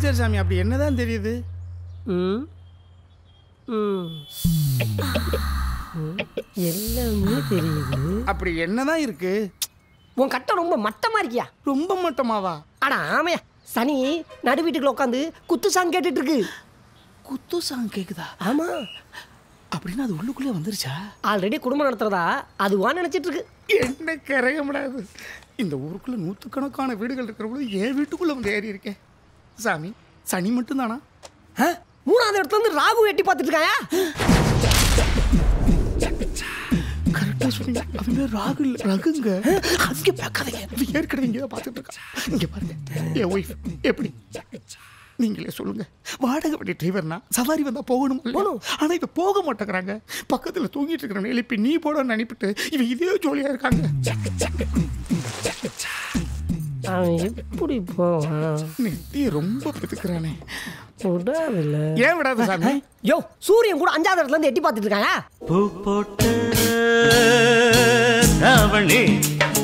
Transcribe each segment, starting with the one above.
கௌச்சர் சாமி அப்படி என்னதான் தெரியுது? எல்லாமே தெரியுது. அப்படி என்னதான் இருக்கு? உன் கட்டை ரொம்ப மட்டமா இருக்கியா? ரொம்ப மட்டமாவா? ஆனா ஆமையா சனி நடு வீட்டுக்குள்ள உட்காந்து குத்து சாங் கேட்டுட்டு இருக்கு. குத்து சாங் கேக்குதா? ஆமா. அப்படின்னா அது உள்ளுக்குள்ளே வந்துருச்சா? ஆல்ரெடி குடும்பம் நடத்துறதா அதுவான்னு நினச்சிட்டு இருக்கு. என்ன கரைய முடியாது. இந்த ஊருக்குள்ளே நூற்றுக்கணக்கான வீடுகள் இருக்கிறவங்களும் ஏன் வீட்டுக்குள்ளே வந்து ஏறி இருக்கேன். சாமி சனி மட்டும்தானா? மூணாவது இடத்துல வந்து ராகு எட்டி பார்த்துட்டு இருக்காயா? கரெக்டாக சொல்லுங்க. அவன் ராகு இல்லை ரகுங்க. அங்கே பார்க்காதீங்க, ஏற்கனவே இங்கே தான் பார்த்துட்டு இருக்கா. இங்கே பாருங்க என் ஒய்ஃப் எப்படி. நீங்களே சொல்லுங்க, வாடகை வண்டி டிரைவர்னா சவாரி வந்தா போகணும். ஆனா இப்ப போக மாட்டேங்கிறாங்க. பக்கத்துல தூங்கிட்டு இருக்கிறவங்க எழுப்பி நீ போடன்னு அனுப்பிட்டு இவன் இதே ஜோலியா இருக்காங்க. எப்படி நெத்தி ரொம்ப பித்துக்கிறானே. ஏன் விடாது சாமி? யோ சூரியன் கூட அஞ்சாவது இடத்துல இருந்து எட்டி பார்த்துட்டு இருக்காங்க. பூ போட்டு தாவணி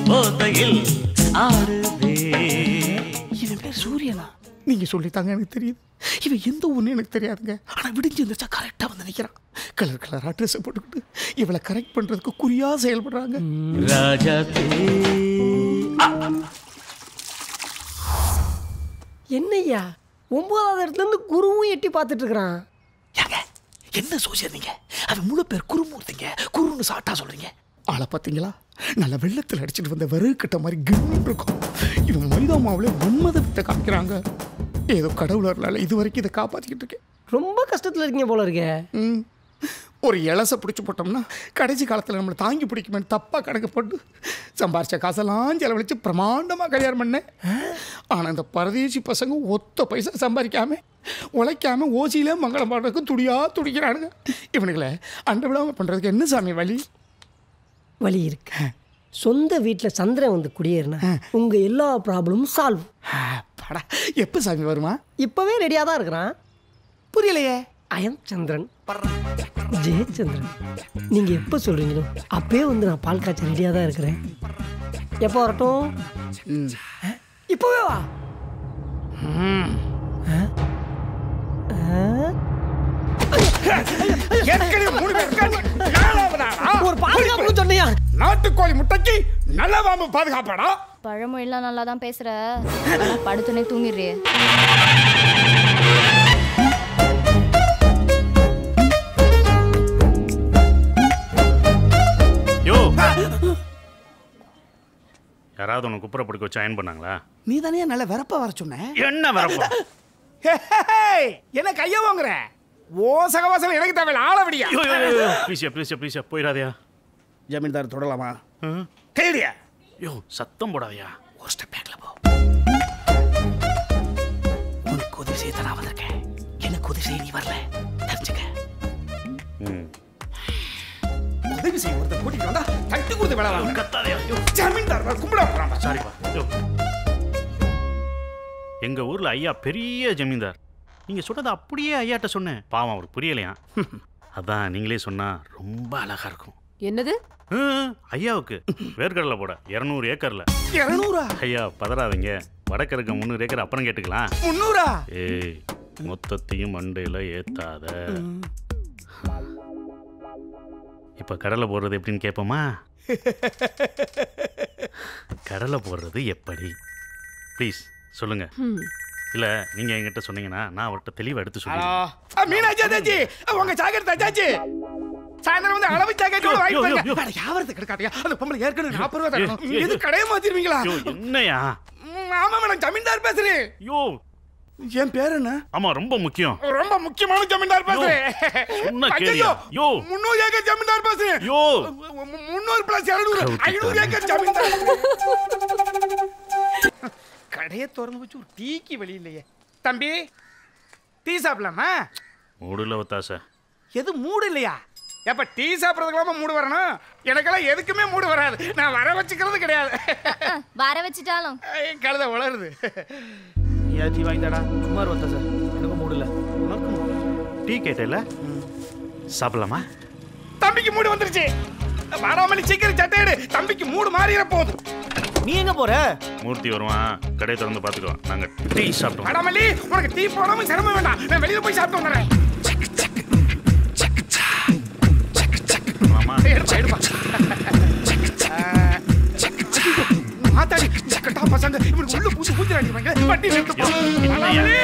போதையில் ஆடுதே. இவன் பேர் சூரியனா? நீங்கள் சொல்லித்தாங்க எனக்கு தெரியுது. இவன் எந்த ஒன்றும் எனக்கு தெரியாதுங்க. ஆனால் விடிஞ்சு இருந்துச்சா கரெக்டாக வந்து நினைக்கிறான். கலர் கலராக ட்ரெஸ்ஸை போட்டுக்கிட்டு இவளை கரெக்ட் பண்ணுறதுக்கு குறியாக செயல்படுறாங்க. என்னையா ஒன்பதாவது இடத்துலேருந்து குருவும் எட்டி பார்த்துட்டு இருக்கிறான். ஏங்க என்ன சூசியறீங்க? அவன் முழு பேர் குருமூர்த்திங்க. குருன்னு சாட்டாக சொல்கிறீங்க. ஆளை பார்த்தீங்களா? நல்லா வெள்ளத்தில் அடிச்சுட்டு வந்த வெறும் கிட்ட மாதிரி கின்னு இருக்கும். இவங்க மைதாமாவிலே மன்மதத்தை காமிக்கிறாங்க. ஏதோ கடவுளர்களால் இது வரைக்கும் இதை காப்பாற்றிக்கிட்டு இருக்கேன். ரொம்ப கஷ்டத்தில் இருக்கீங்க போல இருக்கே. ஒரு இலசை பிடிச்சி போட்டோம்னா கடைசி காலத்தில் நம்மளை தாங்கி பிடிக்குமேன்னு தப்பாக கணக்கு போட்டு சம்பாரித்த காசெல்லாம் செலவழித்து பிரமாண்டமாக கல்யாணம் பண்ணேன். ஆனால் இந்த பரதேசி பசங்க ஒத்த பைசா சம்பாதிக்காமல் உழைக்காமல் ஓசியில் மங்களம் பாடுறதுக்கு துடியாக துடிக்கிறானுங்க. இவனுங்களை அண்டை விடாமல் பண்ணுறதுக்கு என்ன சாமி வழி? வழி இருக்கு. சொந்த வீட்டில் சந்திரன் வந்து குடியேறினா உங்க எல்லா ப்ராப்ளமும் சால்வ். எப்போ சாமி வருமா? இப்பவே ரெடியாக தான் இருக்கிறான். புரியலையே. அயம் சந்திரன் ஜெயச்சந்திரன். நீங்க எப்போ சொல்றீங்களோ அப்பயே வந்து நான் பால் காய்ச்ச ரெடியாக தான் இருக்கிறேன். எப்போ வரட்டும்? இப்பவே வா. நாட்டுக்கோழி முட்டைக்கு நல்ல வாம்பு பாதுகாப்படா. பழமொழியெல்லாம் நல்லா தான் பேசுற, படுத்துனே தூங்கிடுறிய. யாராவது உனக்கு குப்புற படுக்க வச்சு அயன் பண்ணாங்களா? நீ தானே நல்ல வரப்பா வர சொன்ன. என்ன வரப்பா? என்ன கைய வாங்குற? ஓ சகவாசம் எனக்கு தேவையில்ல. ஆளவடியா ப்ளீஸ் போயிடாதயா. ஜமீன்தார் தொடலாமா? கேளுயா. யோ சத்தம் போடாதயா. ஒரு ஸ்டெப் பேக்ல போ. உனக்கு உதவி செய்ய தான் வந்திருக்கேன். எனக்கு உதவி செய்ய நீ வரல தெரிஞ்சுக்க. உதவி செய்ய ஒருத்தர் கூட்டிட்டு வந்தா தட்டி கொடுத்து வேலை வாங்க. கத்தாதயா. ஜமீன்தார் கும்பிட போறான். சாரிப்பா. எங்க ஊர்ல ஐயா பெரிய ஜமீன்தார். நீங்கள் சொன்னது அப்படியே ஐயாட்ட சொன்னேன். பாவம் அவருக்கு புரியலையா. அதான் நீங்களே சொன்னால் ரொம்ப அழகாக இருக்கும். என்னது? ஐயாவுக்கு வேர்க்கடலை போட 200 ஏக்கரில் 200 ஐயா பதறாதீங்க. வடக்கருக்கு 300 ஏக்கர் அப்புறம் கேட்டுக்கலாம். 300 ஏய் மொத்தத்தையும் மண்டையில் ஏற்றாத. இப்போ கடலை போடுறது எப்படின்னு கேட்போமா? கடலை போடுறது எப்படி ப்ளீஸ் சொல்லுங்கள். இல்ல நீங்க என்கிட்ட சொன்னீங்கன்னா நான் அவர்கிட்ட தெளிவா எடுத்து சொல்றேன். மீனாட்சி தாச்சி உங்க சாகர் தாச்சி சாயந்தரம் வந்து அளவு சாக்கெட்டோட வாங்கிட்டு வாங்க. வேற யாவது கிடைக்காதயா? அந்த பொம்பளை ஏற்கனவே 40 ரூபா தரணும். எது கடையை மாத்திருவீங்களா? என்னயா? ஆமா மேடம் ஜமீன்தார் பேசுறேன். யோ என் பேர் என்ன? ஆமா ரொம்ப முக்கியம். ரொம்ப முக்கியமான ஜமீன்தார் பேசுறேன். என்ன கேளியா? யோ 300 ஏக்கர் ஜமீன்தார் பேசுறேன். யோ 300 + 200 500 ஏக்கர் ஜமீன்தார். கடையை திறந்து வச்சு ஒரு டீக்கு வெளியே இல்லையே. தம்பி டீ சாப்பிடலாமா? மூடு இல்லை ஒத்தாசா. எது மூடு இல்லையா? எப்போ டீ சாப்பிட்றதுக்கெல்லாமா மூடு வரணும்? எனக்கெல்லாம் எதுக்குமே மூடு வராது. நான் வர வச்சுக்கிறது கிடையாது. வர வச்சுட்டாலும் கழுதை வளருது. ஏதாச்சும் வாங்கிட்டாடா. சுமார் ஒத்தாசா எனக்கு மூடு இல்லை. டீ கேட்டல சாப்பிடலாமா? தம்பிக்கு மூடு வந்துருச்சு. வராமல் சீக்கிரம் சட்டையிடு. தம்பிக்கு மூடு மாறிட போகுது. நீ எங்க போற? மூர்த்தி வருவான், கடையை திறந்து பாத்துக்கோ. நாங்க டீ சாப்பிட்டோம். அடமலி, உனக்கு டீ போடாம சிரமம் வேண்டாம். நான் வெளியில போய் சாப்பிட்டு வரேன். மாமா எடுப்பா எடுப்பா. மாத்தாடி சக்கட்டா பசங்க இவனுக்கு உள்ள பூசி ஊத்திராடிடுவாங்க. பட்டி எடுத்து போ. அடமலி,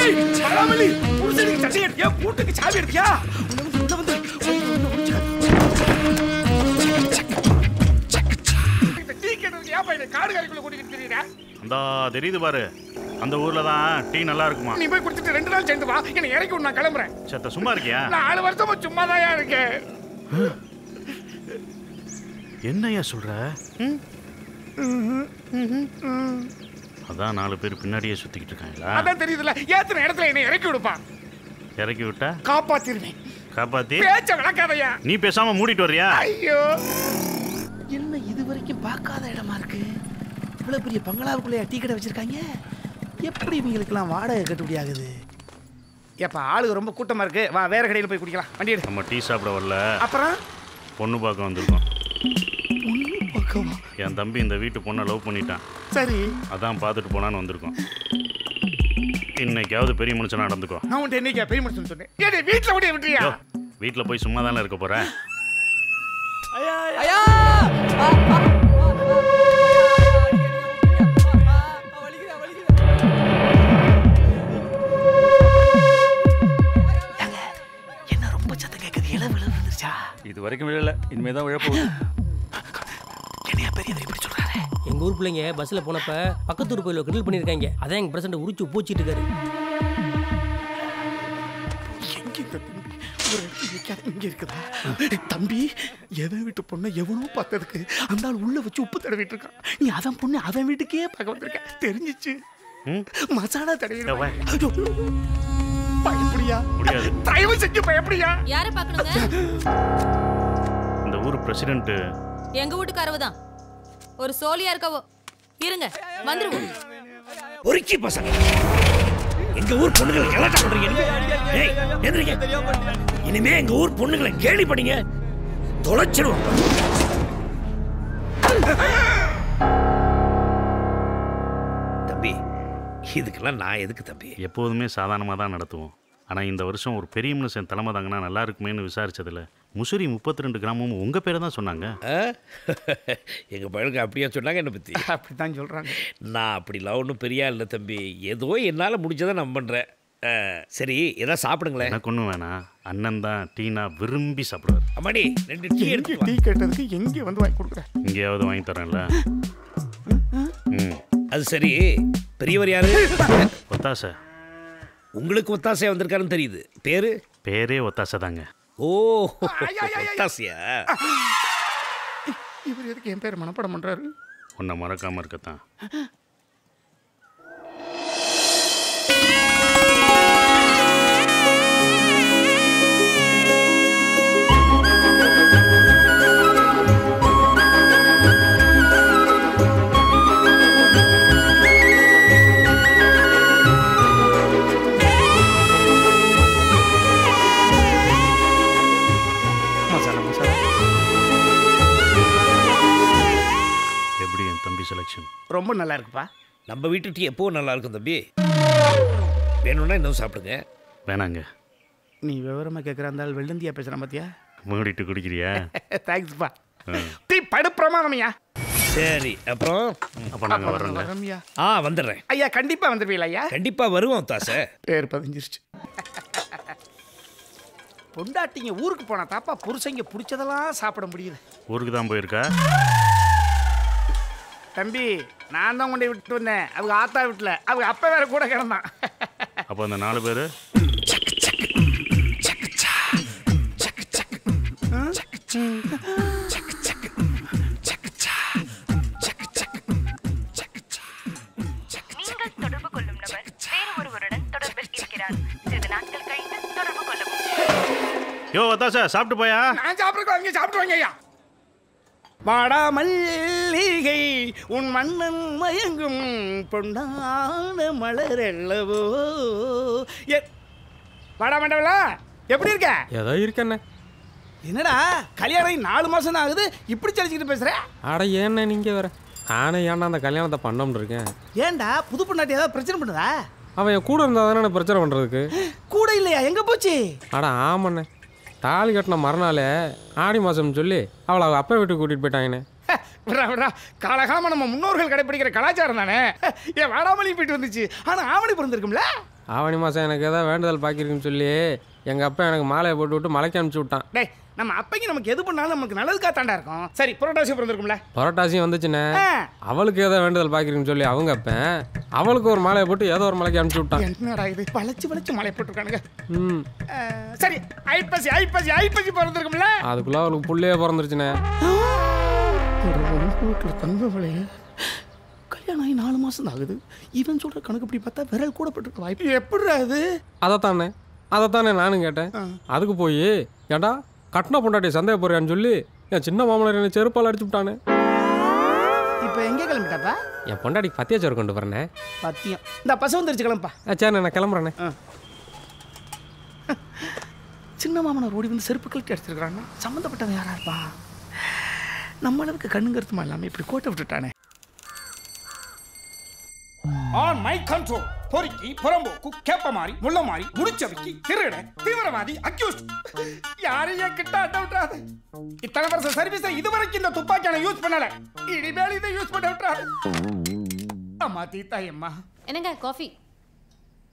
அடமலி, புருஷனுக்கு சட்டை எடுத்தியா? கூட்டுக்கு சாவி எடுத்தியா? உள்ள வந்து தெரியுது பாரு. அந்த ஊர்ல தான் டீ நல்லா இருக்குமா? நீ போய் குடிச்சிட்டு 2 நாள் சேர்ந்து வா, என்ன இறக்கி விட்டு நான் கிளம்புறேன். சத்த சும்மா இருக்கியா? 4 வருஷமா சும்மா தான் இருக்கேன். என்னையா சொல்ற? அதான் 4 பேர் பின்னாடியே சுத்திக்கிட்டு இருக்காங்களா? அதான் தெரியுதுல, ஏத்துற இடத்துல என்ன இறக்கி விடுப்பா. இறக்கி விட்டா காப்பாத்திருவேன். காப்பாத்தி பேச்ச விளக்காதையா? நீ பேசாம மூடிட்டு வர்றியா? ஐயோ, என்ன இது வரைக்கும் பார்க்காத இடமா இருக்கு. இவ்வளோ பெரிய பங்களாவுக்குள்ளேயா டீ கடை வச்சுருக்காங்க? எப்படி இவங்களுக்கெல்லாம் வாடகை கட்டுப்படி ஆகுது? ஏப்பா ஆளுக்கு ரொம்ப கூட்டமாக இருக்குது, வா வேறு கடையில் போய் குடிக்கலாம். வண்டி எடு. நம்ம டீ சாப்பிட வரல, அப்புறம் பொண்ணு பார்க்க வந்திருக்கோம். பொண்ணு பார்க்கவா? என் தம்பி இந்த வீட்டு பொண்ணை லவ் பண்ணிட்டான். சரி, அதான் பார்த்துட்டு போனான்னு வந்திருக்கோம். இன்னைக்காவது பெரிய மனுஷனா நடந்துக்கோ. நான் உன்ட்டு என்னைக்கா பெரிய மனுஷன் சொன்னேன்? ஏன் வீட்டில் விட்டு விட்டுறியா? வீட்டில் போய் சும்மா தானே இருக்க போகிறேன். ஐயா ஐயா இது வரைக்கும் விழல, இனிமேதான் விழப்போகுது. என்னையா பெரிய இப்படி சொல்றாரு? எங்க ஊர் பிள்ளைங்க பஸ்ல போனப்ப பக்கத்தூர் கோயில கிண்டல் பண்ணிருக்காங்க. அதான் எங்க பிரசன்ட் உரிச்சு பூச்சிட்டு இருக்காரு. இங்க இருக்குதா தம்பி? எவன் வீட்டு பொண்ணை எவனோ பார்த்ததுக்கு அந்த ஆள் உள்ள வச்சு உப்பு தடவிட்டு இருக்கான். நீ அவன் பொண்ணு அவன் வீட்டுக்கே பார்க்க வந்திருக்க, தெரிஞ்சிச்சு மசாலா தடவி. இந்த ஊர் பிரசிடென்ட் எங்க வீட்டுக்காரவ தான். ஒரு சோலியா இருக்கவோ. இருங்க வந்துருவோம். ஒருக்கி பசங்க எங்க ஊர் பொண்ணுகளை கலாட்டம் பண்றீங்க. இனிமே எங்க ஊர் பொண்ணுகளை கேலி பண்ணீங்க, தொலைச்சிருவோம். தம்பி இதுக்கெல்லாம் நான் எதுக்கு தம்பி? எப்போதுமே சாதாரணமாக தான் நடத்துவோம். ஆனால் இந்த வருஷம் ஒரு பெரிய மனுஷன் தலைமை தாங்கன்னா நல்லா இருக்குமேன்னு விசாரிச்சதில் முசிறி 32 கிராமமும் உங்கள் பேரை தான் சொன்னாங்க. எங்கள் பையனுக்கு அப்படியே சொன்னாங்க என்னை பற்றி. அப்படி தான் சொல்கிறாங்க. நான் அப்படிலாம் ஒன்றும் பெரியா இல்லை தம்பி, ஏதோ என்னால் முடிஞ்சதை நான் பண்ணுறேன். சரி ஏதாவது சாப்பிடுங்களேன். எனக்கு ஒன்றும் வேணாம், அண்ணன் தான் டீனா விரும்பி சாப்பிடுவார். அம்மாடி 2 டீ எடுத்து. டீ கேட்டதுக்கு எங்கே வந்து வாங்கி கொடுக்குறேன்? எங்கேயாவது வாங்கி தரேன்ல. ம், அது சரி. பெரியவர் யாரு? ஒத்தாசை. உங்களுக்கு ஒத்தாசையா வந்திருக்காருன்னு தெரியுது. பேரு? பேரே ஒத்தாசை தாங்க. ஓ ஒத்தாசையா? இவர் எதுக்கு என் பேர் மனப்படம் பண்றாரு? உன்னை மறக்காம இருக்கத்தான். ரொம்ப நல்லா இருக்குப்பா. நம்ம வீட்டு டீ எப்பவும் நல்லா இருக்கும் தம்பி. வேணும்னா இன்னும் சாப்பிடுங்க. வேணாங்க. நீ விவரமா கேட்குற அந்த ஆள் வெள்ளந்தியா பேசுகிறேன் பார்த்தியா? மூடிட்டு குடிக்கிறியா? தேங்க்ஸ்ப்பா. டீ படுப்பிரமாதமையா? சரி அப்புறம் அப்போ நாங்கள் வரோம்யா. ஆ வந்துடுறேன் ஐயா. கண்டிப்பாக வந்துடுவீங்களா ஐயா? கண்டிப்பாக வருவோம் தாசை. பேர் பதிஞ்சிருச்சு. பொண்டாட்டிங்க ஊருக்கு போனா தாப்பா புருஷங்க பிடிச்சதெல்லாம் சாப்பிட முடியுது. ஊருக்கு தான் போயிருக்கா? தம்பி நான் தான் கொண்டே விட்டு வந்தேன். அவங்க ஆத்தா வீட்டில் அவங்க அப்பா வேற கூட கிடந்தான். அப்போ அந்த 4 பேர் தொடர்பு கொள்ளும் நபர் வேறு ஒருவருடன் தொடர்பில் இருக்கிறார். சிறிது நாட்கள் கழித்து தொடர்பு கொள்ளும். யோ தாசா சாப்பிட்டு போயா? நான் சாப்பிட்றேன். அவங்க சாப்பிடுவாங்க ஐயா. வாடாமல்லிகை உன் மன்னன் மயங்கும் பொன்னான மலரல்லவோ. வாடா மண்டவளா எப்படி இருக்க? ஏதோ இருக்கண்ணே. என்னடா கல்யாணம் 4 மாசம் தான் ஆகுது இப்படி தெளிச்சுக்கிட்டு பேசுகிறேன்? ஆட ஏண்ணே நீங்கள் வேற. நானே ஏன்னா அந்த கல்யாணத்தை பண்ணோம்னு இருக்கேன். ஏன்டா புது பொண்ணாட்டி ஏதாவது பிரச்சனை பண்ணுதா? அவன் என் கூட இருந்தால் தானே பிரச்சனை பண்ணுறதுக்கு. கூட இல்லையா? எங்கே போச்சு? அடா ஆமாண்ணே, தாலி கட்டின மறுநாள் ஆடி மாதம்னு சொல்லி அவளை அவள் அப்பா வீட்டுக்கு கூட்டிகிட்டு போயிட்டாங்கண்ணே. விடா விடா, காலகாலமாக நம்ம முன்னோர்கள் கடைப்பிடிக்கிற கலாச்சாரம் தானே. என் வாடாமலி போயிட்டு வந்துச்சு. ஆனால் ஆவணி பிறந்திருக்கும்ல, ஆவணி மாதம் எனக்கு ஏதாவது வேண்டுதல் பாக்கிருக்குன்னு சொல்லி எங்கள் அப்பா எனக்கு மாலையை போட்டு விட்டு மலைக்கு அனுப்பிச்சி விட்டான். டே, நம்ம அப்பைக்கு நமக்கு எது பண்ணாலும் நமக்கு நல்லதுக்காக தாண்டா இருக்கும். சரி, புரட்டாசி பிறந்திருக்கும்ல, புரட்டாசியும் வந்துச்சுண்ணே. அவளுக்கு ஏதோ வேண்டுதல் பாக்கிறேன்னு சொல்லி அவங்க அப்பேன் அவளுக்கு ஒரு மாலையை போட்டு ஏதோ ஒரு மலைக்கு அனுப்பிச்சு விட்டான். என்னடா இது, பழச்சு பழச்சு மலையை போட்டுருக்கானுங்க. சரி, ஐப்பசி ஐப்பசி ஐப்பசி பிறந்திருக்கும்ல, அதுக்குள்ள அவளுக்கு புள்ளையே பிறந்துருச்சுண்ணே. கல்யாணம் ஆகி 4 மாதம் தான் ஆகுது. இவன் சொல்ற கணக்கு இப்படி பார்த்தா விரல் கூட போட்டுருக்க வாய்ப்பு எப்படி? அது அதைத்தானே நானும் கேட்டேன். அதுக்கு போய் ஏண்டா கட்டின பொண்டாட்டி சந்தேக போறியான்னு சொல்லி என் சின்ன மாமனார் என்ன செருப்பால் அடிச்சு விட்டானு. இப்போ எங்கே கிளம்பிட்டாப்பா? என் பொண்டாட்டிக்கு பத்தியா சோறு கொண்டு வரேன். பத்தியம் இந்த பசு வந்துருச்சு, கிளம்பா. சரிண்ணே, நான் கிளம்புறேண்ணே. சின்ன மாமனார் ஓடி வந்து செருப்பு கழட்டி அடிச்சிருக்கிறான்னா சம்மந்தப்பட்டவன் யாரா இருப்பா? நம்ம அளவுக்கு கண்ணுங்கிறதுமா இல்லாமல் இப்படி கோட்டை விட்டுட்டானே. ஆன் மை கண்ட்ரோல் பொறுக்கி புறம்போக்கு கேப்ப மாறி முள்ள மாறி முடிச்சவிக்கி திருட தீவிரவாதி அக்யூஸ்ட் யாரையும் கிட்ட அட்ட விட்டுறாது. இத்தனை வருஷம் சர்வீஸை இதுவரைக்கும் இந்த துப்பாக்கியான யூஸ் பண்ணல, இனிமேல் இதை யூஸ் பண்ண விட்டுறாரு. அம்மா தீத்தா அம்மா என்னங்க காஃபி?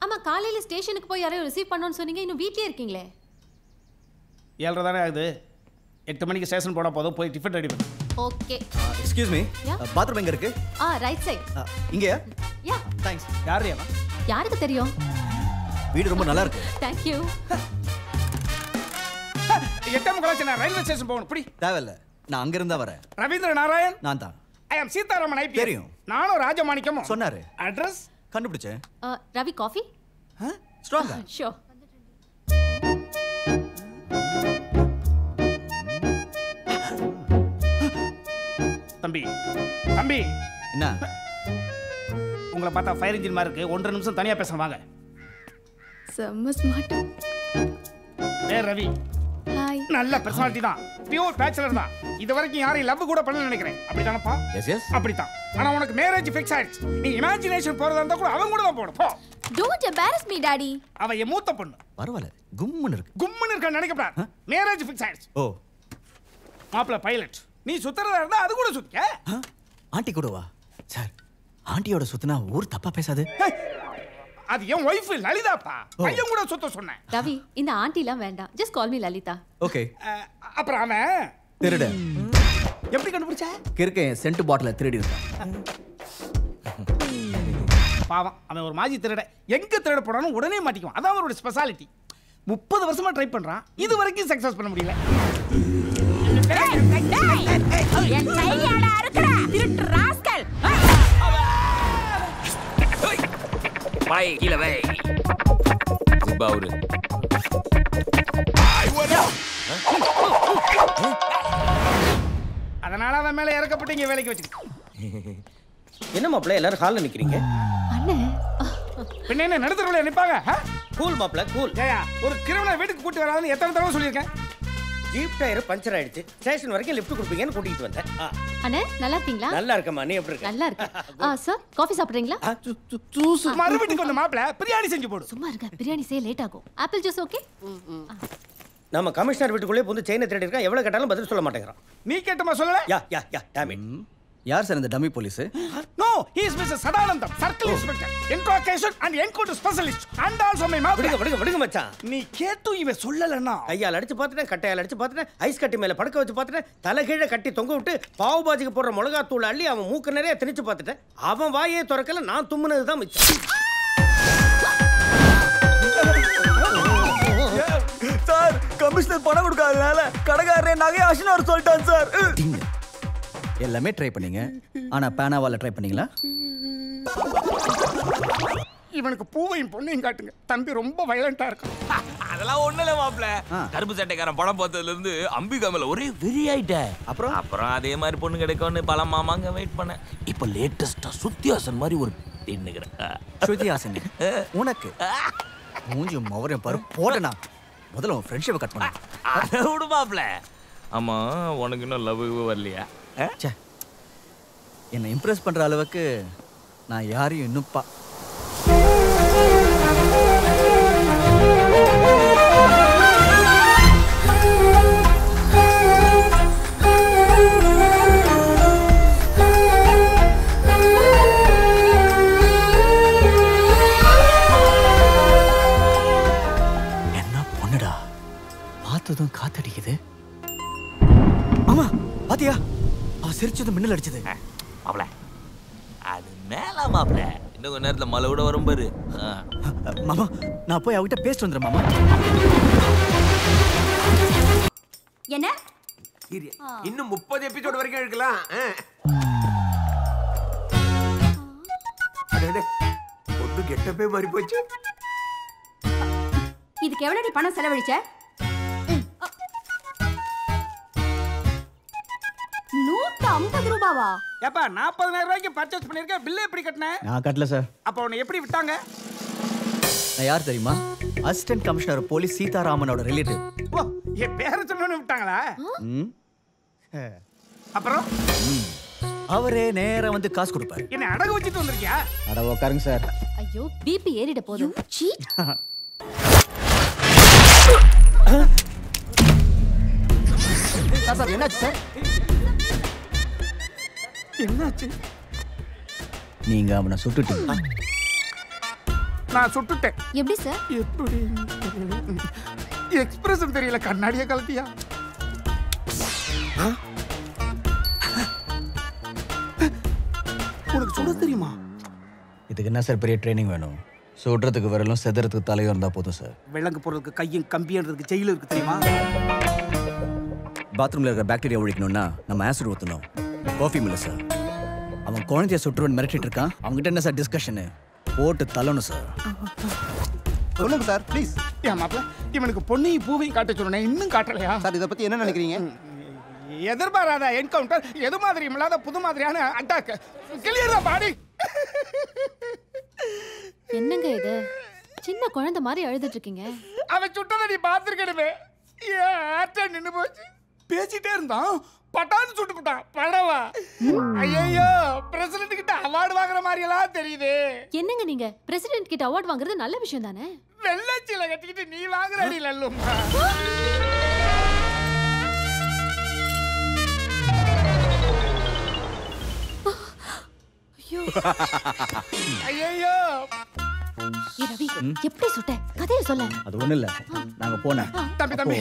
ஆமா, காலையில ஸ்டேஷனுக்கு போய் யாரையும் ரிசீவ் பண்ணணும்னு சொன்னீங்க, இன்னும் வீட்லயே இருக்கீங்களே. 7:30 தானே ஆகுது, 8 மணிக்கு ஸ்டேஷன் போனா போதும், போய் டிஃபன் ரெடி பண்ணு. ஓகே. எக்ஸ்கியூஸ் மீ, பாத்ரூம் எங்க இருக்கு? ரைட் சைடு இங்க. Yeah thanks. யாரையா? யாருக்கு தெரியும்? வீடு ரொம்ப நல்லா இருக்கு. Thank you. 8:30 நான் ரயில்வே ஸ்டேஷன் போகணும். புடி தேவல்ல, நான் அங்க இருந்தா வரேன். ரவீந்திர நாராயண் நான் தான். I am Sitaraman IP. தெரியும், நானும் ராஜமாணிக்கம் சொன்னாரு. அட்ரஸ் கண்டுபிடிச்சேன். ரவி காஃபி ஸ்ட்ராங்கா? ஷூர். தம்பி தம்பி என்ன உங்களை பார்த்தா ஃபயர் இன்ஜின் மாதிரி இருக்கு. 1.5 நிமிஷம் தனியா பேச வாங்க. செம்ம ஸ்மார்ட். ஏ ரவி, ஹாய். நல்ல பர்சனாலிட்டி தான், பியூர் பேச்சலர் தான். இதுவரைக்கும் யாரையும் லவ் கூட பண்ணல நினைக்கிறேன், அப்படிதானப்பா? எஸ் எஸ் அப்படிதான். ஆனா உனக்கு மேரேஜ் ஃபிக்ஸ் ஆயிடுச்சு. நீ இமேஜினேஷன் போறதா இருந்தா கூட அவங்க கூட தான் போணும். போ. Don't embarrass me daddy. அவ ஏ மூத்த பொண்ணு, பரவாயில்லை, கும்முன்னு இருக்கு. கும்முன்னு இருக்கான்னு நினைக்கப்படாது. மேரேஜ் ஃபிக்ஸ் ஆயிடுச்சு. ஓ மாப்பிள்ள பைலட், நீ சுத்துறதா இருந்தா அது கூட சுத்திக்க. ஆண்டி கூடவா? சார், ஆண்டியோட சுத்தினா ஊர் தப்பா பேசாது. அது என் ஒய்ஃப் லலிதாப்பா, பையன் கூட சுத்த சொன்னேன். ரவி, இந்த ஆண்டிலாம் வேண்டாம், just call me Lalitha. Okay. அப்புறம் அவன் திருட எப்படி கண்டுபிடிச்சா? கிறுக்கன் சென்ட் பாட்டில திருடி இருக்கான். பாவம், அவன் ஒரு மாஜி திருட. எங்க திருட போறானோ உடனே மாட்டிக்குவான், அதான் அவரோட ஸ்பெஷாலிட்டி. 30 வருஷமா ட்ரை பண்றான், இது வரைக்கும் சக்சஸ் பண்ண முடியல. என் கையால அறுக்குற திருட்டு ராஸ்கல். பை கீழ வை. பவுரு அதனால அவன் மேல இறக்கப்பட்டீங்க, வேலைக்கு வச்சிருக்கீங்க. என்ன மாப்பிள்ள எல்லாரும் ஹால்ல நிக்கிறீங்க? அண்ணே பின்ன என்ன நடுத்தரவுல நிப்பாங்க? கூல் மாப்பிள்ள கூல். ஏயா, ஒரு கிரிமினல் வீட்டுக்கு கூட்டி வராதுன்னு எத்தனை தடவை சொல்லியிருக்கேன்? ஜீப் டயர் பஞ்சர் ஆயிடுச்சு, ஸ்டேஷன் வரைக்கும் லிஃப்ட் கொடுப்பீங்கன்னு கூட்டிட்டு வந்தேன். அண்ணே நல்லா இருக்கீங்களா? நல்லா இருக்கமா, நீ எப்படி இருக்க? நல்லா இருக்கு. சார் காபி சாப்பிடுறீங்களா? ஜூஸ் மறுபடியும் கொஞ்சம் மாப்ள பிரியாணி செஞ்சு போடு. சும்மா இருங்க, பிரியாணி செய்ய லேட் ஆகும். Apple juice okay. நம்ம கமிஷனர் வீட்டுக்குள்ளே வந்து சைனா த்ரெட் இருக்கா, எவ்வளவு கேட்டாலும் பதில் சொல்ல மாட்டேங்கறான். நீ கேட்டமா சொல்லல? Yeah yeah yeah damn it. யார் சார் இந்த dummy police? No, he is mister Sadanandam, circle inspector, interrogation and encounter specialist and also my மாப்பிள்ளை. விடுங்க மச்சான், நீ கேட்டு இவ சொல்லலன்னா கையால அடிச்சு பார்த்துட்டேன், கட்டையால அடிச்சு பார்த்துட்டேன், ஐஸ் கட்டி மேல படுக்க வச்சு பார்த்துட்டேன், தலைகீழ கட்டி தொங்க விட்டு பாவு பாஜிக்கு போடுற மிளகா தூள் அள்ளி அவன் மூக்கு நிறைய திணிச்சு பார்த்துட்டேன். அவன் வாயே திறக்கல, நான் தும்முனதுதான் மிச்சம். சார், கமிஷனர் பணம் கொடுக்காதனால கடைக்காரரே நகையை அசினார் சொல்லிட்டான் சார். எல்லாமே ட்ரை பண்ணீங்க, ஆனா பேனாவால ட்ரை பண்ணீங்களா? இவனுக்கு பூவையும் பொண்ணையும் காட்டுங்க. தம்பி ரொம்ப வயலண்டா இருக்கு. அதெல்லாம் ஒண்ணு இல்ல மாப்ள, கருப்பு சட்டைக்காரன் படம் பார்த்ததுல இருந்து அம்பிகாமல ஒரே வெறி ஆயிட்ட. அப்புறம் அதே மாதிரி பொண்ணு கிடைக்கும்னு பல மாமாங்க வெயிட் பண்ண. இப்ப லேட்டஸ்டா சுத்தியாசன் மாதிரி ஒரு நிக்கிறேன். சுத்தியாசன் உனக்கு மூஞ்சி மவரையும் பாரு போடனா. முதல்ல உன் ஃப்ரெண்ட்ஷிப்பை கட் பண்ணு. அதை விடு மாப்ள. ஆமா, உனக்கு இன்னும் லவ் வரலையா? என்னை இம்ப்ரெஸ் பண்ணுற அளவுக்கு நான் யாரையும் இன்னும்ப்பா. என்ன பொண்ணுடா, பார்த்ததும் காத்தடிக்குது. ஆமா பாத்தியா, அவ சிரிச்சது மின்னல் அடிச்சது. அவள அது மேல மாப்ள இன்னும் கொஞ்ச நேரத்துல மழை கூட வரும் பாரு. மாமா நான் போய் அவகிட்ட பேசிட்டு வந்துடுறேன். மாமா என்ன இன்னும் 30 எபிசோட் வரைக்கும் எடுக்கலாம். பொண்ணு கெட்டப்பே மாறி போச்சு. இதுக்கு எவ்வளவு பணம் செலவழிச்ச? 150 ரூபாவா? ஏப்பா 40000 ரூபாய்க்கு பர்ச்சேஸ் பண்ணிருக்கேன். பில்ல எப்படி கட்டனே? நான் கட்டல சார். அப்ப உன்னை எப்படி விட்டாங்க? நான் யார் தெரியுமா? அசிஸ்டன்ட் கமிஷனர் போலீஸ் சீதாராமனோட ரிலேட்டிவ். ஓ, ஏ பேரை சொன்னேன்னு விட்டாங்களா? ம். அப்புறம் அவரே நேரா வந்து காசு கொடுப்பாரு. என்ன அடகு வச்சிட்டு வந்திருக்கியா? அட உட்காருங்க சார். ஐயோ பிபி ஏறிட போகுது. சீட். சார் என்னாச்சு சார்? என்னாச்சு? நீங்க அவனை சுட்டுட்டீங்க. நான் சுட்டுட்டேன். எப்படி சார்? எப்படி எக்ஸ்பிரஷன் தெரியல. கண்ணாடியா கலத்தியா? உனக்கு சுட தெரியுமா? இதுக்கு என்ன சார் பெரிய ட்ரைனிங் வேணும்? சுடுறதுக்கு விரலும் செதுறதுக்கு தலையும் இருந்தா போதும் சார். விலங்கு பொருளுக்கு கையும் கம்பியன்றதுக்கு ஜெயில இருக்கு தெரியுமா? பாத்ரூம்ல இருக்கிற பாக்டீரியா ஒழிக்கணும்னா நம்ம ஆசிட் ஊற்றணும். காஃபி மில்ல சார். அவன் குழந்தைய சுற்றுவன் மிரட்டிட்டு இருக்கான். அவங்ககிட்ட என்ன சார் டிஸ்கஷனு? போட்டு தள்ளணும் சார். சொல்லுங்க சார் ப்ளீஸ். என் மாப்பிள்ள இவனுக்கு பொண்ணையும் பூவையும் காட்ட சொன்னேன், இன்னும் காட்டலையா சார்? இதை பற்றி என்ன நினைக்கிறீங்க? எதிர்பாராத என்கவுண்டர், எது மாதிரி இல்லாத புது மாதிரியான அட்டாக். கிளியரா பாடி என்னங்க இது? சின்ன குழந்தை மாதிரி அழுதுட்டு இருக்கீங்க. அவன் சுட்டதை நீ பார்த்துருக்கணுமே. ஏன் நின்று போச்சு? பேசிட்டே இருந்தான், பட்டான்னு சுட்டுக்கிட்டான். படவா ஐயோ, பிரசிடென்ட் கிட்ட அவார்டு வாங்குற மாதிரி எல்லாம் தெரியுது. என்னங்க நீங்க பிரசிடென்ட் கிட்ட அவார்டு வாங்குறது நல்ல விஷயம் தானே? வெள்ளச்சில கட்டிக்கிட்டு நீ வாங்குறடி லல்லும். ஐயோ எப்படி சுட்ட கதையை சொல்ல? அது ஒண்ணு இல்ல, நாங்க போனேன். தம்பி தம்பி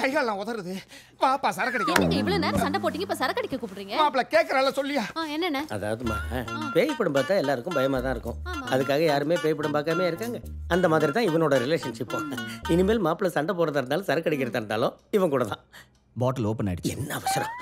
கைகால் நான் உதறது. வாப்பா சரக்கு அடிக்க. இவ்வளவு நேரம் சண்டை போட்டீங்க, இப்ப சரக்கு அடிக்க கூப்பிடுறீங்க. மாப்ள கேக்குறல்ல சொல்லியா? என்னென்ன? அதாவதுமா பேய் படம் பார்த்தா எல்லாருக்கும் பயமா தான் இருக்கும். அதுக்காக யாருமே பேய் படம் பார்க்காம இருக்காங்க. அந்த மாதிரி தான் இவனோட ரிலேஷன்ஷிப். இனிமேல் மாப்பிள்ள சண்டை போடுறதா இருந்தாலும் சரக்கு அடிக்கிறதா இருந்தாலும் இவன் கூட தான். பாட்டில் ஓபன் ஆயிடுச்சு. என்ன அவசரம்?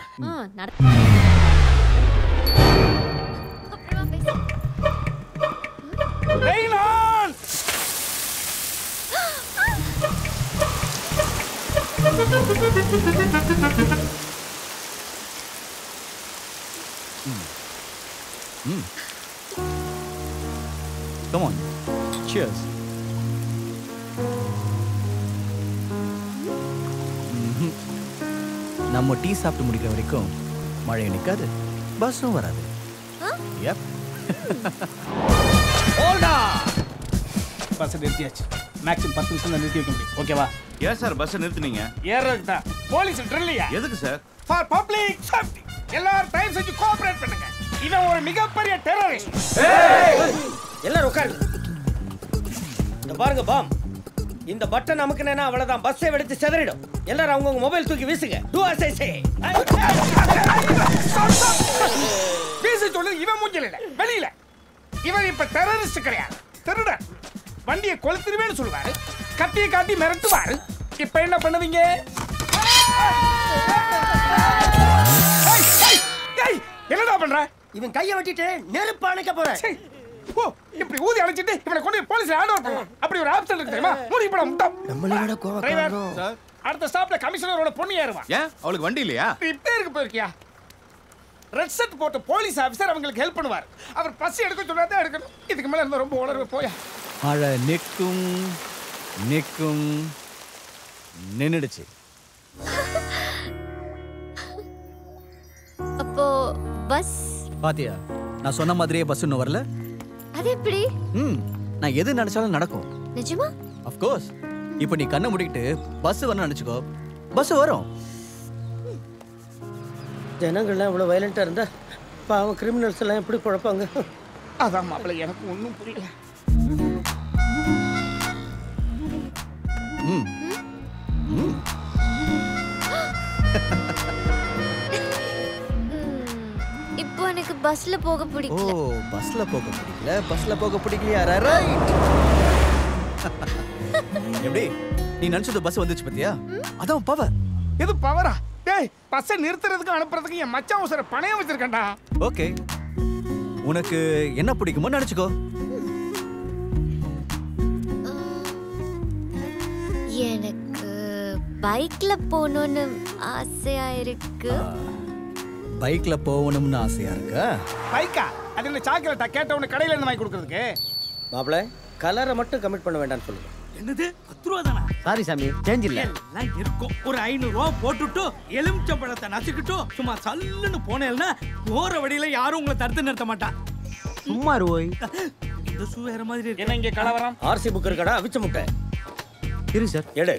Come on. Cheers. நம்ம டீ சாப்பிட்டு முடிக்கிற வரைக்கும் மழை நிக்காது, பஸ்ஸும் வராது. Yep. ஓடா பஸ் நிறுத்தியாச்சு. மேக்ஸிமம் 10 நிமிஷம் நிறுத்தி வைக்க முடியும். ஓகேவா? ஏன் சார் பஸ் நிறுத்துனீங்க? ஏறறதுக்கு தான். போலீஸ் ட்ரில்லியா? எதுக்கு சார்? For public safety. எல்லாரும் டைம் செஞ்சு கோஆபரேட் பண்ணுங்க. இவன் ஒரு மிகப்பெரிய டெரரிஸ்ட். ஏய் எல்லாரும் உட்காருங்க. இந்த பாருங்க பாம், இந்த பட்டன் நமக்குனேனா அவ்வளவுதான், பஸ்ஸை வெடிச்சு செதறிடும். எல்லாரும் அவங்கவங்க மொபைல் தூக்கி வீசுங்க. Do as I say. வீசு சொல்லுங்க. இவன் மூஞ்சல இல்ல வெளியில. இவன் இப்ப டெரரிஸ்ட் கிடையாது, திருடன். வண்டியை கொளுத்துருவேன்னு சொல்லுவாரு, கட்டியை காட்டி மிரட்டுவாரு. இப்ப என்ன பண்ணுவீங்க? என்னடா பண்ற? இவன் கையை வெட்டிட்டு நெருப்பு அணைக்க போறேன். ஓ இப்படி ஊதி அணைச்சிட்டு இவனை கொண்டு போய் போலீஸ்ல ஹேண்ட் ஓவர் பண்ணுவோம். அப்படி ஒரு ஆப்ஷன் இருக்கு தெரியுமா? மூடி போட முட்டம். நம்மளோட கோவக்காரன் சார் அடுத்த ஸ்டாப்ல கமிஷனரோட பொண்ணு ஏறுவான். ஏன் அவளுக்கு வண்டி இல்லையா? ரிப்பேருக்கு போயிருக்கியா? ரெட் செட் போட்டு போலீஸ் ஆபீசர் அவங்களுக்கு ஹெல்ப் பண்ணுவார். அவர் பசி எடுக்க சொன்னாதான் எடுக்கணும். இதுக்கு மேல இருந்தா ரொம்ப உணர்வு போயா. அழ நிற்கும் நிற்கும் நின்னுடுச்சு. அப்போ பஸ் பாத்தியா, நான் சொன்ன மாதிரியே பஸ் இன்னும் வரல. அது எப்படி? நான் எது நினைச்சாலும் நடக்கும். நிஜமா? Of course. இப்போ நீ கண்ணை மூடிக்கிட்டு பஸ் வரணும் நினைச்சுக்கோ, பஸ் வரும். ஜனங்கள்லாம் இவ்வளோ வயலண்ட்டாக இருந்தா பாவம் கிரிமினல்ஸ் எல்லாம் எப்படி குழப்பாங்க. அதான் மாப்பிள்ளை எனக்கு ஒன்றும் புரியல. இப்போ எனக்கு பஸ்ல போக பிடிக்கல. ஓ, பஸ்ல போக பிடிக்கல. பஸ்ல போக பிடிக்கலையா? ரைட். எப்படி நீ நினைச்சது பஸ் வந்துச்சு பாத்தியா? அதான் பவர். எது பவரா? டேய், பஸ்ஸை நிறுத்துறதுக்கு அனுப்புறதுக்கு என் மச்சான் உசர பணையம் வச்சிருக்கேன்டா. ஓகே, உனக்கு என்ன பிடிக்குமோ நினைச்சுக்கோ. எனக்கு பைக்ல போகணும்னு ஆசையா இருக்கு. பைக்ல போகணும்னு ஆசையா இருக்கா? பைக்கா? அது என்ன சாக்லேட்டா? கேட்டவன கடையில இருந்து வாங்கி கொடுக்கிறதுக்கு. மாப்ள, கலரை மட்டும் கமிட் பண்ண வேண்டாம்னு சொல்லுங்க. என்னது 10 ரூபாய் தானா? சாரி சாமி, சேஞ்ச் இல்ல. எல்லாம் இருக்கும். ஒரு 500 ரூபாய் போட்டுட்டு எலுமிச்சை பழத்தை நசுக்கிட்டு சும்மா சல்லுன்னு போனேன்னா போற வழியில யாரும் உங்களை தடுத்து நிறுத்த மாட்டா. சும்மா ரோய், இந்த சூ வேற மாதிரி இருக்கு. என்ன இங்க கலவரம்? ஆர்சி புக் இருக்கடா, அவிச்ச முட்டை இரு சார். எடு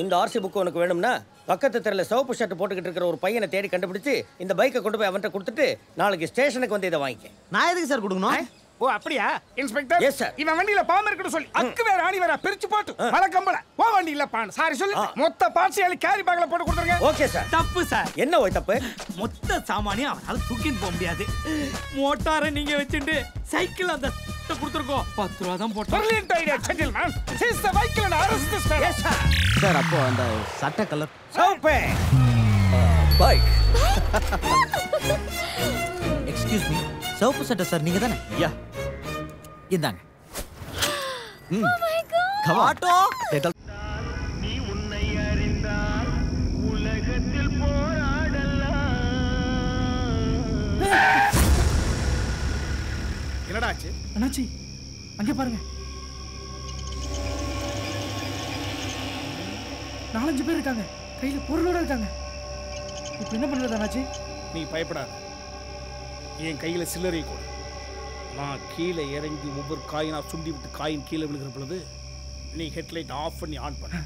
இந்த ஆர்சி புக்கு. உனக்கு வேணும்னா பக்கத்து தெருல சோப்பு ஷர்ட் போட்டுக்கிட்டு இருக்கிற ஒரு பையனை தேடி கண்டுபிடிச்சு இந்த பைக்கை கொண்டு போய் அவன்கிட்ட கொடுத்துட்டு நாளைக்கு ஸ்டேஷனுக்கு வந்து இதை வாங்கிக்க. நான் எதுக்கு சார் கொடுக்கணும்? ஓ அப்படியா இன்ஸ்பெக்டர்? Yes sir. இவன் வண்டியில பாம்பு இருக்குன்னு சொல்லி அக்கு வேற ஆணி வேற பிரிச்சு போட்டு மழை கம்பள ஓ வண்டியில பான். சாரி சொல்லி மொத்த பாட்சியால கேரி பேக்ல போட்டு கொடுத்துருங்க. Okay sir. தப்பு சார். என்ன ஓய் தப்பு? மொத்த சாமானியும் அவனால தூக்கின்னு போக முடியாது. மோட்டாரை நீங்க வச்சுட்டு சைக்கிள் அந்த கொடுத்துருக்கோம். 10 ரூபா தான் போட்டு brilliant idea gentleman. Seize the bike and arrest the star. Yes sir. Sir அப்போ அந்த சட்ட colour soap bike. Excuse me, soap சட்ட சார் நீங்க தானே? யா இந்தாங்க. Oh my God. கவாட்டோ நீ உன்னை அறிந்தால் உலகத்தில் போராடலாம். என்னடா ஆச்சு? அண்ணாச்சி அங்கே பாருங்க, 4-5 பேர் இருக்காங்க, கையில் பொருளோட இருக்காங்க. இப்போ என்ன பண்ணுறது அண்ணாச்சி? நீ பயப்படாத, என் கையில் சில்லறை கூட. நான் கீழே இறங்கி ஒவ்வொரு காயினாக சுண்டி விட்டு காயின் கீழே விழுகிற பொழுது நீ ஹெட்லைட் ஆஃப் பண்ணி ஆன் பண்ண.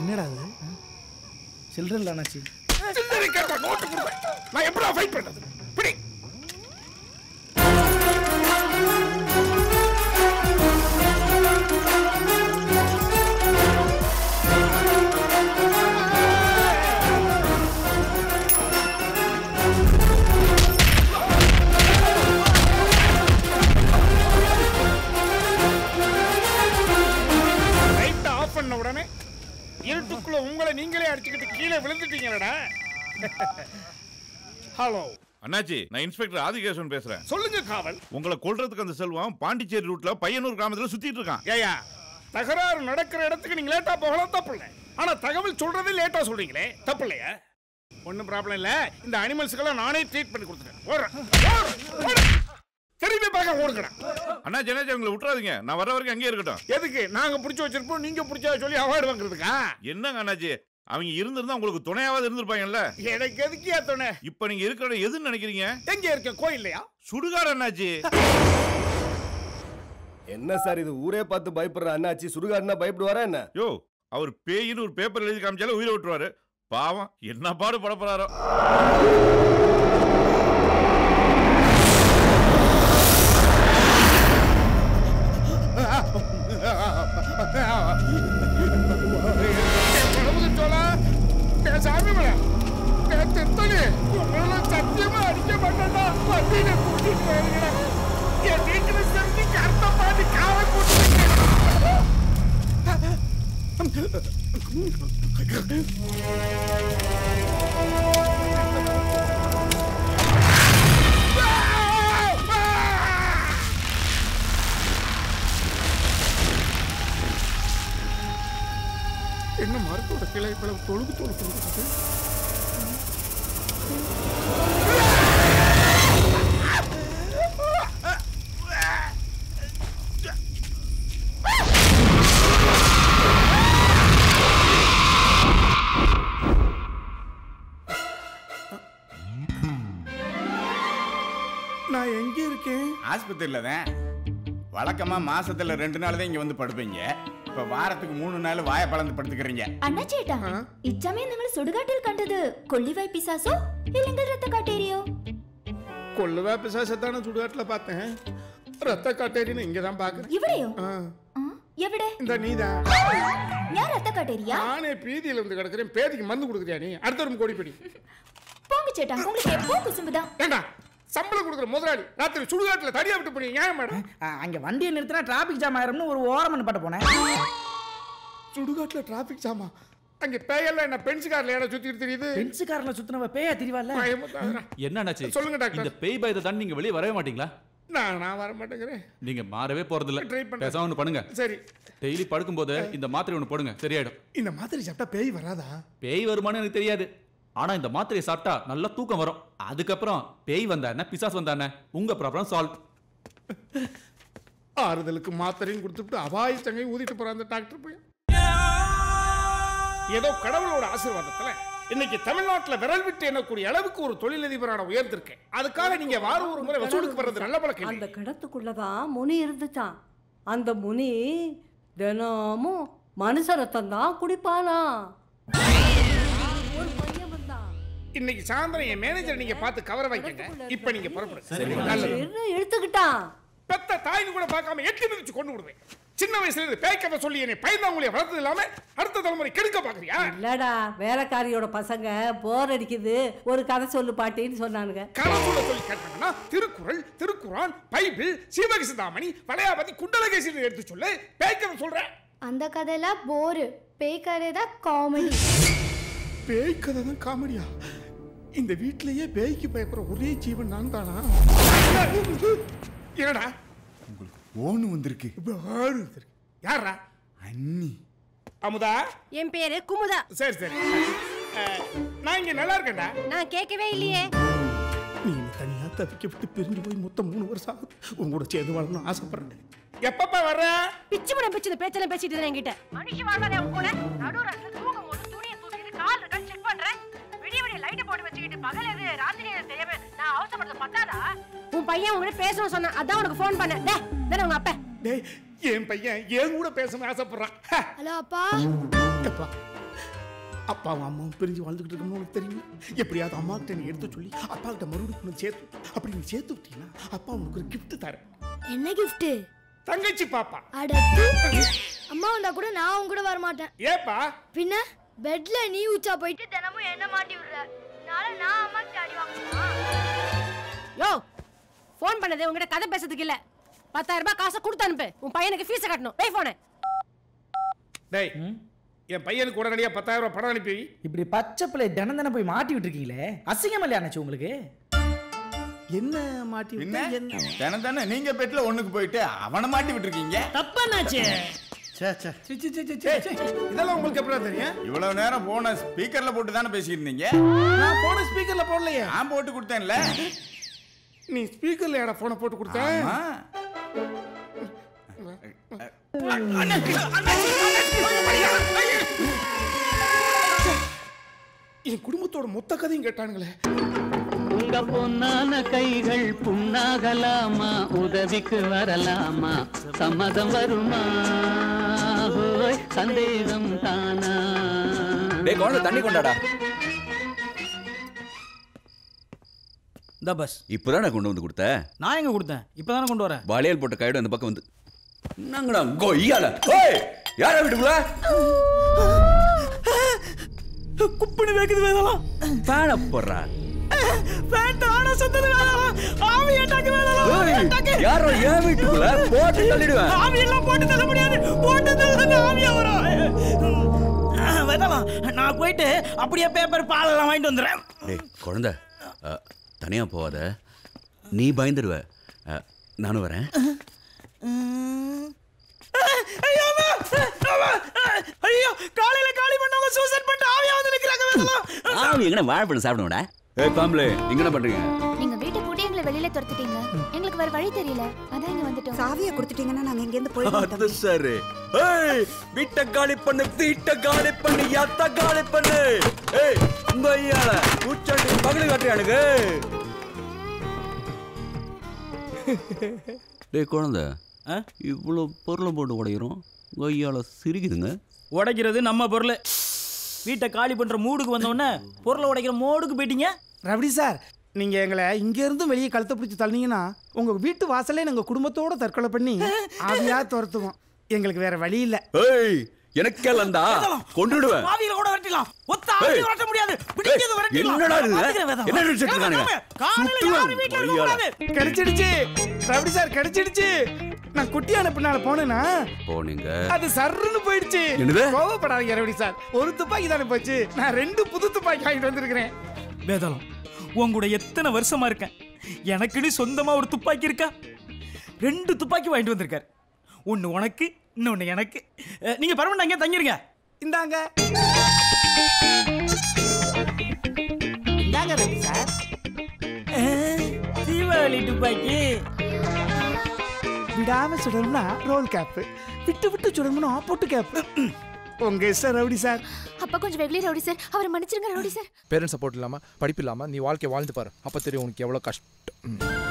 என்னடா அது? சில்லறல்ல அண்ணாச்சி. சில்லறை கேட்டா நோட்டு குடுங்க. நான் எப்படா ஃபைட் பண்றது? பிடி. லைட்டை ஆஃப் பண்ண உடனே இருட்டுக்குள்ள உங்களை நீங்களே அடிச்சுக்கிட்டு கீழே விழுந்துட்டீங்களடா. ஹலோ அண்ணாச்சி, நான் இன்ஸ்பெக்டர் ஆதிகேசன் பேசுறேன். சொல்லுங்க காவல். உங்களை கொல்றதுக்கு அந்த செல்வம் பாண்டிச்சேரி ரூட்ல பையனூர் கிராமத்துல சுத்திட்டு இருக்கான். ஏயா, தகராறு நடக்கிற இடத்துக்கு நீங்க லேட்டா போகலாம், தப்பு இல்லை. ஆனா தகவல் சொல்றதே லேட்டா சொல்றீங்களே, தப்பு இல்லையா? ஒன்றும் ப்ராப்ளம் இல்லை. இந்த அனிமல்ஸுக்கெல்லாம் நானே ட்ரீட் பண்ணி கொடுத்துட்டேன். ஓடுறேன், திரும்பி பார்க்க ஓடுக்கிறேன். அண்ணா ஜெனேஜா, உங்களை விட்டுறாதீங்க. நான் வர வரைக்கும் அங்கேயே இருக்கட்டும். எதுக்கு? நாங்க பிடிச்சி வச்சிருப்போம், நீங்க பிடிச்சா சொல்லி அவார்டு வாங்குறதுக்கா? என்னங்க அண்ணாச்சி, அவங்க இருந்திருந்தா உங்களுக்கு துணையாவது இருந்திருப்பாங்கல்ல. எனக்கு எதுக்கியா துணை? இப்ப நீங்க இருக்கிற எதுன்னு நினைக்கிறீங்க? எங்க இருக்க கோயில்லையா? சுடுகாடு அண்ணாச்சி. என்ன சார் இது, ஊரே பார்த்து பயப்படுற அண்ணாச்சி சுடுகாடுனா பயப்படுவாரா என்ன? யோ, அவர் பேயின்னு ஒரு பேப்பர் எழுதி காமிச்சாலும் உயிரை விட்டுருவாரு. பாவம், என்ன பாடு படப்படுறாரோ. சத்தியமா அடிக்க மாட்டா கூட்டிட்டு. என்ன மரத்தோட கிளை பிளவு தொழுகு தொழுக்கு. ஆஸ்பத்திரியில் தான். வழக்கமாக மாசத்துல 2 நாள் தான் இங்கே வந்து படுப்பீங்க. இப்போ வாரத்துக்கு 3 நாள் வாயை பழந்து படுத்துக்கிறீங்க. அண்ணாச்சேட்டா, இச்சமயம் நீங்கள் சுடுகாட்டில் கண்டது கொள்ளிவாய் பிசாசோ இல்லை ரத்த காட்டேரியோ? கொள்ளிவாய் பிசாசத்தான சுடுகாட்டில் பார்த்தேன். ரத்த காட்டேரின்னு இங்கே தான் பார்க்குறேன். இவரையோ? எவடே? இந்த நீதான். யார் ரத்த காட்டேரியா? நானே பீதியில் வந்து கிடக்கிறேன். பேதிக்கு மருந்து கொடுக்குறியா நீ? அடுத்த ஒரு கோடிப்படி போங்க சேட்டா. உங்களுக்கு எப்போ குசும்புதான்? ஏண்டா சம்பளம் கொடுக்குற முதலாளி ராத்திரி சுடுகாட்டில் தடியா விட்டு போனீங்க ஏன் மேடம்? அங்கே வண்டியை நிறுத்தினா டிராஃபிக் ஜாம் ஆயிரும்னு ஒரு ஓரமன் பட்ட போனேன். சுடுகாட்டில் டிராஃபிக் ஜாமா? அங்கே பேயெல்லாம் என்ன பென்சு காரில் ஏடா சுற்றிட்டு தெரியுது? பென்சு காரில் சுற்றினவ பேயா தெரியவால? என்னன்னாச்சு சொல்லுங்க டாக்டர். இந்த பேய் பயத்தை தான் நீங்கள் வெளியே வரவே மாட்டீங்களா? நான் வர மாட்டேங்கிறேன். நீங்கள் மாறவே போகிறதில்ல. பேசாம ஒன்று பண்ணுங்க. சரி, டெய்லி படுக்கும்போது இந்த மாத்திரை ஒன்று போடுங்க, சரியாயிடும். இந்த மாத்திரை சாப்பிட்டா பேய் வராதா? பேய் வருமானு எனக்கு தெரியாது. ஆனால் இந்த மாத்திரையை சாப்பிட்டா நல்லா தூக்கம் வரும். அதுக்கப்புறம் பேய் வந்தானே பிசாஸ் வந்தானே உங்கள் ப்ராப்ளம் சால்வ். ஆறுதலுக்கு மாத்திரையும் கொடுத்துட்டு அபாய சங்கையும் ஊதிட்டு போகிற அந்த டாக்டர் போய் ஏதோ கடவுளோட ஆசீர்வாதத்தில் இன்னைக்கு தமிழ்நாட்டில் விரல் விட்டு எண்ணக்கூடிய அளவுக்கு ஒரு தொழிலதிபரான உயர்ந்திருக்கேன். அதுக்காக நீங்க வார ஒரு முறை வசூலுக்கு வர்றது நல்ல பழக்கம். அந்த கிணத்துக்குள்ளதான் முனி இருந்துச்சான். அந்த முனி தினமும் மனுஷ ரத்தம் தான் குடிப்பானா. இன்னைக்கு சாயந்தரம் என் மேனேஜர் நீங்க பார்த்து கவர வைக்கங்க. இப்ப நீங்க புறப்படுங்க. எடுத்துக்கிட்டான் பெத்த தாயின் கூட பார்க்காம 8 மிதிச்சு கொண்டு விடுவேன். சின்ன வயசுல இருந்து பேய்க்கதை சொல்லி என்னை பயந்தாங்குளிய வளர்த்தது இல்லாம அடுத்த தலைமுறை கெடுக்க பாக்குறியா? இல்லடா, வேலைக்காரியோட பசங்க போர் அடிக்குது ஒரு கதை சொல்லு பாட்டின்னு சொன்னானுங்க. கதை சொல்ல சொல்லி கேட்டாங்கன்னா திருக்குறள், திருக்குறான், பைபிள், சீவகசிந்தாமணி, வளையாபதி, குண்டலகேசின்னு எடுத்து சொல்லு. பேய்க்கதை சொல்ற அந்த கதையெல்லாம் போரு. பேய்க்கதை தான் காமெடி. பேய்க்கதை தான் காமெடியா? இந்த வீட்லயே பேய்க்கு பயப்படுற ஒரே ஜீவன் நான் தானா? என்னடா ஓனு வந்திருக்கு. யாரா? அண்ணி அமுதா. என் பேரு குமுதா. சரி சரி, நான் இங்க நல்லா இருக்கேன்டா. நான் கேட்கவே இல்லையே. நீ தனியா தவிக்கப்பட்டு பிரிஞ்சு போய் மொத்தம் 3 வருஷம் ஆகுது. உங்களோட சேர்ந்து வாழணும்னு ஆசைப்படுறேன். எப்பப்பா வர்ற? பிச்சு முடம் பிச்சு இந்த பேச்செல்லாம் பேசிட்டு இருந்தேன். என்கிட்ட மனுஷி வாழ்வாதே கூட நடு ராத்திரி தூங்கும் போது துணியை தூக்கிட்டு கால் இருக்கான்னு செக் பண்றேன். விடிய விடிய லைட்டை போட்டு வச்சுக்கிட்டு பகல் எது ராத்திரி எது தெரியாம நான் அவசரப்படுறது பத்தாதா? உன் பையன் உங்ககிட்ட பேசணும்னு சொன்னான், அதான் உனக்கு ஃபோன் பண்ணேன். டேய் தான உங்க அப்பா. டேய், என் பையன் ஏன் கூட பேசணும் ஆசைப்படுறான். ஹலோ அப்பா. அப்பா அப்பாவும் அம்மாவும் பிரிஞ்சு வாழ்ந்துக்கிட்டு இருக்கோம்னு உனக்கு தெரியும். எப்படியாவது அம்மாக்கிட்ட நீ எடுத்து சொல்லி அப்பா கிட்ட மறுபடியும் சேர்த்து. அப்படி நீ சேர்த்து விட்டீங்கன்னா அப்பா உனக்கு ஒரு கிஃப்ட் தரேன். என்ன கிஃப்ட்? தங்கச்சி பாப்பா. அம்மா வந்தா கூட நான் உங்க கூட வரமாட்டேன். ஏப்பா? பின்ன பெட்ல நீ உச்சா போயிட்டு தினமும் என்ன மாட்டி விடுற. நான் அம்மா கிட்ட அடி வாங்குமா? யோ, ஃபோன் பண்ணதே உங்ககிட்ட கதை பேசுறதுக்கு இல்ல. 10,000 ரூபாய் காசை கொடுத்து அனுப்பு. உன் பையனுக்கு ஃபீஸை கட்டணும். டேய் ஃபோனை. டேய், என் பையனுக்கு உடனடியாக 10,000 ரூபாய் பணம் அனுப்பி. இப்படி பச்சை பிள்ளை தினம் போய் மாட்டி விட்டுருக்கீங்களே, அசிங்கம் இல்லையா அண்ணாச்சி உங்களுக்கு? என்ன மாட்டி விட்டு என்ன தினம் தானே நீங்கள் பெட்டில் ஒன்றுக்கு போயிட்டு அவனை மாட்டி விட்டுருக்கீங்க. தப்பா அண்ணாச்சி? இதெல்லாம் உங்களுக்கு எப்படா தெரியும்? இவ்வளவு நேரம் போன ஸ்பீக்கர்ல போட்டு தானே பேசியிருந்தீங்க. நான் போன ஸ்பீக்கர்ல போடலையே. நான் போட்டு கொடுத்தேன்ல. நீ ஸ்பீக்கர்ல ஏடா போனை போட்டு கொடுத்த? என் குடும்பத்தோட மொத்த கதையும் கேட்டானுங்களே. உங்க பொன்னான கைகள் புண்ணாகலாமா? உதவிக்கு வரலாமா? சம்மதம் வருமா? சந்தேகம் தானா? தண்ணி கொண்டாடா. பஸ் இப்பதானே கொண்டு வந்து கொடுத்த? நான் எங்க கொடுத்தேன்? இப்பதானே கொண்டு வரேன். வளையல் போட்ட கையோட அந்த பக்கம் வந்து நாங்கடா கொய்யால. ஓய், யாரா வீட்டுக்குள்ள குப்புனு வேக்குது? வேதலாம் பாட போறா. வேண்டான சத்தல வேதலாம். ஆவி அட்டாக் வேதலாம். ஓய், யாரோ ஏ வீட்டுக்குள்ள போட்டு தள்ளிடுவேன். ஆவி எல்லாம் போட்டு தள்ள முடியாது. போட்டு தள்ளனா ஆவி வரும். வேதலாம், நான் போய்ட்டு அப்படியே பேப்பர் பால் எல்லாம் வாங்கிட்டு வந்துறேன். டேய் குழந்தை, தனியா போவாத. நீ பயந்துடுவ. நானும் வரேன். வாழைப்பழம் சாப்பிடுவோட. என்ன பண்றீங்க? நீங்க வீட்டை போட்டு எங்களை வெளியில துரத்திட்டீங்க. எங்களுக்கு வேற வழி தெரியல, அதான் இங்க வந்துட்டோம். சாவியை கொடுத்துட்டீங்கன்னா நாங்க இங்க இருந்து போயிடுவோம். சரி, ஏய் வீட்டை காலி பண்ணு, வீட்டை காலி பண்ணு, யாத்த காலி பண்ணு. ஏய் உங்க ஐயால கூச்சடி பகல காட்டுறானுங்க. டே குழந்தை, இவ்வளோ பொருளை போட்டு உடையிறோம், கொய்யால் சிரிக்குதுங்க. உடைக்கிறது நம்ம பொருள். வீட்டை காலி பண்ணுற மூடுக்கு வந்தோடனே பொருளை உடைக்கிற மூடுக்கு போயிட்டீங்க. ரபடி சார், நீங்கள் எங்களை இங்கேருந்து வெளியே கழுத்தை பிடிச்சி தள்ளினீங்கன்னா உங்கள் வீட்டு வாசலே நாங்கள் குடும்பத்தோடு தற்கொலை பண்ணி ஆவியாக துரத்துவோம். எங்களுக்கு வேறு வழி இல்லை. நான் குட்டி அனுப்பினால போனேன்னா போனீங்க, அது சர்ன்னு போயிடுச்சு. கோவப்படாதீங்க ரபடி சார், ஒரு துப்பாக்கி தானே போச்சு, நான் 2 புது துப்பாக்கி வாங்கிட்டு வந்திருக்கிறேன். வேதாளம், உங்கூட எத்தனை வருஷமா இருக்கேன், எனக்குன்னு சொந்தமா ஒரு துப்பாக்கி இருக்கா? 2 துப்பாக்கி வாங்கிட்டு வந்திருக்காரு, ஒன்று உனக்கு, இன்னொன்று எனக்கு. நீங்கள் பரவாயில்ல, அங்கே தங்கிருங்க. இந்தாங்க இந்தாங்க ரவி சார், தீபாவளி துப்பாக்கி. விடாமல் சுடணும்னா ரோல் கேப்பு, விட்டு விட்டு சுடணும்னா ஆப்போட்டு கேப்பு. உங்க சார் ரவுடி சார், அப்பா கொஞ்சம் வெகுளி ரவுடி சார், அவரை மன்னிச்சிருங்க ரவுடி சார். பேரண்ட்ஸ் சப்போர்ட் இல்லாமல், படிப்பு இல்லாமல் நீ வாழ்க்கை வாழ்ந்து பாரு, அப்போ தெரியும் உனக்கு எவ்வளோ கஷ்டம்.